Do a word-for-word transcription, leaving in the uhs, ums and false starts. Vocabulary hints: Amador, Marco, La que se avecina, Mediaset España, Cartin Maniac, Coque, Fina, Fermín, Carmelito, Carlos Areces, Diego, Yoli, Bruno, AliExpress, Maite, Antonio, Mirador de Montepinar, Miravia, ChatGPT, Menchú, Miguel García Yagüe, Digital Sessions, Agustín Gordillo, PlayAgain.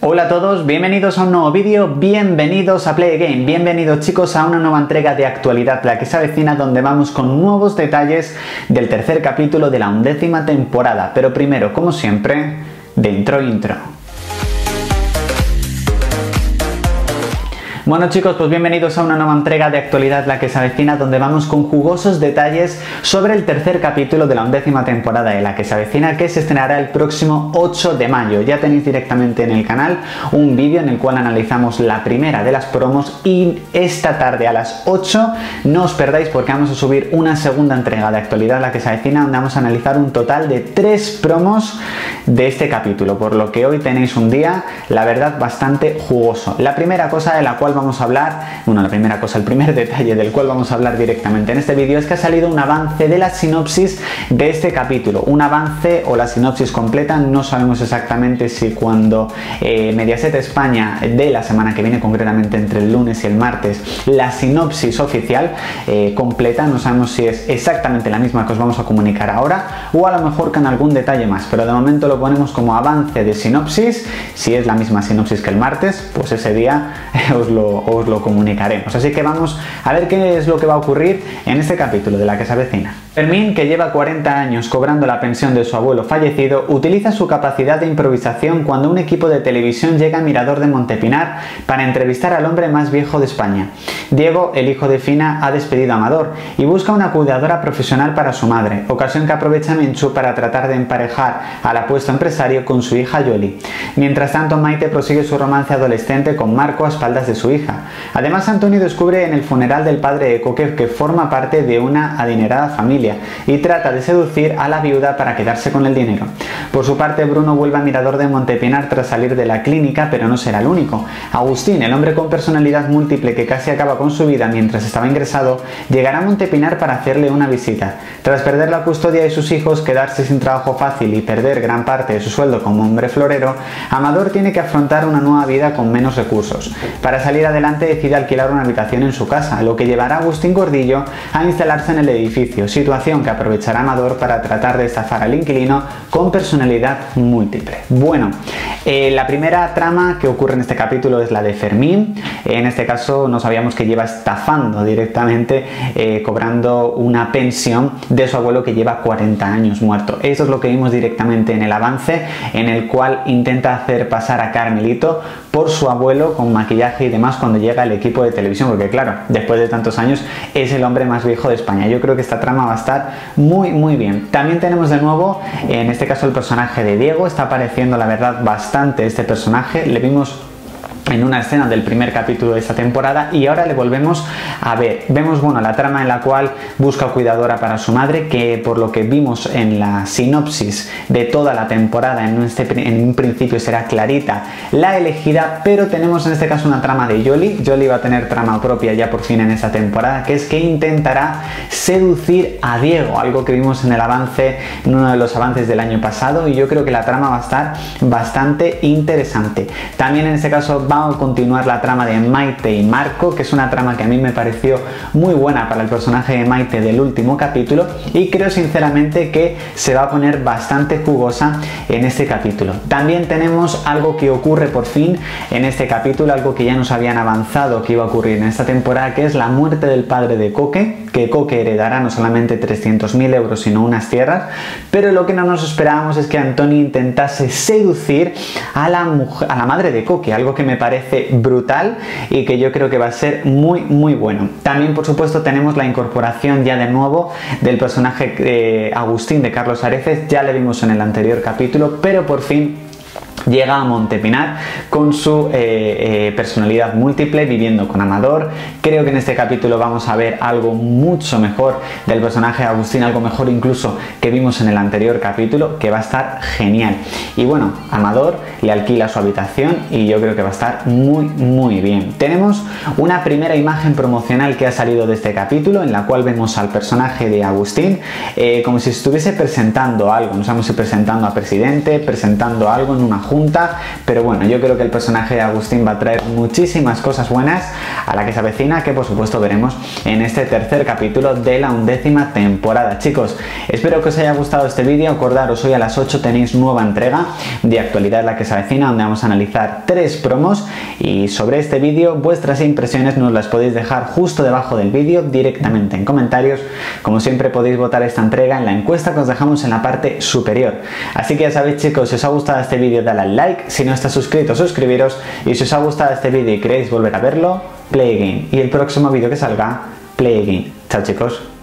Hola a todos, bienvenidos a un nuevo vídeo, bienvenidos a PlayAgain, bienvenidos chicos a una nueva entrega de actualidad La que se avecina, donde vamos con nuevos detalles del tercer capítulo de la undécima temporada. Pero primero, como siempre, dentro intro. Bueno chicos, pues bienvenidos a una nueva entrega de actualidad La que se avecina, donde vamos con jugosos detalles sobre el tercer capítulo de la undécima temporada de La que se avecina, que se estrenará el próximo ocho de mayo. Ya tenéis directamente en el canal un vídeo en el cual analizamos la primera de las promos, y esta tarde a las ocho no os perdáis porque vamos a subir una segunda entrega de actualidad La que se avecina, donde vamos a analizar un total de tres promos de este capítulo, por lo que hoy tenéis un día, la verdad, bastante jugoso. La primera cosa de la cual vamos a hablar, bueno, la primera cosa, el primer detalle del cual vamos a hablar directamente en este vídeo es que ha salido un avance de la sinopsis de este capítulo, un avance o la sinopsis completa. No sabemos exactamente si cuando eh, Mediaset España de la semana que viene, concretamente entre el lunes y el martes, la sinopsis oficial eh, completa, no sabemos si es exactamente la misma que os vamos a comunicar ahora o a lo mejor con algún detalle más, pero de momento lo ponemos como avance de sinopsis. Si es la misma sinopsis que el martes, pues ese día os lo os lo comunicaremos. Así que vamos a ver qué es lo que va a ocurrir en este capítulo de La que se avecina. Fermín, que lleva cuarenta años cobrando la pensión de su abuelo fallecido, utiliza su capacidad de improvisación cuando un equipo de televisión llega a Mirador de Montepinar para entrevistar al hombre más viejo de España. Diego, el hijo de Fina, ha despedido a Amador y busca una cuidadora profesional para su madre, ocasión que aprovecha Menchú para tratar de emparejar al apuesto empresario con su hija Yoli. Mientras tanto, Maite prosigue su romance adolescente con Marco a espaldas de su hija. Además, Antonio descubre en el funeral del padre de Coque que forma parte de una adinerada familia y trata de seducir a la viuda para quedarse con el dinero. Por su parte, Bruno vuelve a Mirador de Montepinar tras salir de la clínica, pero no será el único. Agustín, el hombre con personalidad múltiple que casi acaba con su vida mientras estaba ingresado, llegará a Montepinar para hacerle una visita. Tras perder la custodia de sus hijos, quedarse sin trabajo fácil y perder gran parte de su sueldo como hombre florero, Amador tiene que afrontar una nueva vida con menos recursos. Para salir adelante decide alquilar una habitación en su casa, lo que llevará a Agustín Gordillo a instalarse en el edificio, situado que aprovechará Amador para tratar de estafar al inquilino con personalidad múltiple. Bueno, eh, la primera trama que ocurre en este capítulo es la de Fermín. En este caso no sabíamos que lleva estafando directamente, eh, cobrando una pensión de su abuelo que lleva cuarenta años muerto. Eso es lo que vimos directamente en el avance, en el cual intenta hacer pasar a Carmelito por su abuelo con maquillaje y demás cuando llega el equipo de televisión, porque claro, después de tantos años es el hombre más viejo de España. Yo creo que esta trama va a estar muy muy bien. También tenemos de nuevo, en este caso, el personaje de Diego. Está apareciendo, la verdad, bastante este personaje. Le vimos en una escena del primer capítulo de esta temporada y ahora le volvemos a ver. Vemos, bueno, la trama en la cual busca cuidadora para su madre, que por lo que vimos en la sinopsis de toda la temporada, en, este, en un principio será Clarita la elegida, pero tenemos en este caso una trama de Yoli. Yoli va a tener trama propia ya por fin en esta temporada, que es que intentará seducir a Diego, algo que vimos en el avance, en uno de los avances del año pasado, y yo creo que la trama va a estar bastante interesante. También en este caso va a continuar la trama de Maite y Marco, que es una trama que a mí me pareció muy buena para el personaje de Maite del último capítulo, y creo sinceramente que se va a poner bastante jugosa en este capítulo. También tenemos algo que ocurre por fin en este capítulo, algo que ya nos habían avanzado que iba a ocurrir en esta temporada, que es la muerte del padre de Coque, que Coque heredará no solamente trescientos mil euros sino unas tierras, pero lo que no nos esperábamos es que Antonio intentase seducir a la, mujer, a la madre de Coque, algo que me parece brutal y que yo creo que va a ser muy muy bueno. También, por supuesto, tenemos la incorporación ya de nuevo del personaje eh, Agustín, de Carlos Areces. Ya le vimos en el anterior capítulo, pero por fin llega a Montepinar con su eh, eh, personalidad múltiple, viviendo con Amador. Creo que en este capítulo vamos a ver algo mucho mejor del personaje de Agustín, algo mejor incluso que vimos en el anterior capítulo, que va a estar genial. Y bueno, Amador le alquila su habitación y yo creo que va a estar muy muy bien. Tenemos una primera imagen promocional que ha salido de este capítulo, en la cual vemos al personaje de Agustín eh, como si estuviese presentando algo, no sabemos si presentando a presidente, presentando algo en una junta, junta, pero bueno, yo creo que el personaje de Agustín va a traer muchísimas cosas buenas a La que se avecina, que por supuesto veremos en este tercer capítulo de la undécima temporada. Chicos, espero que os haya gustado este vídeo. Acordaros, hoy a las ocho tenéis nueva entrega de actualidad La que se avecina, donde vamos a analizar tres promos, y sobre este vídeo vuestras impresiones nos las podéis dejar justo debajo del vídeo, directamente en comentarios. Como siempre podéis votar esta entrega en la encuesta que os dejamos en la parte superior. Así que ya sabéis, chicos, si os ha gustado este vídeo dale al like, si no estás suscrito suscribiros, y si os ha gustado este vídeo y queréis volver a verlo, PlayAgain, y el próximo vídeo que salga, PlayAgain. Chao, chicos.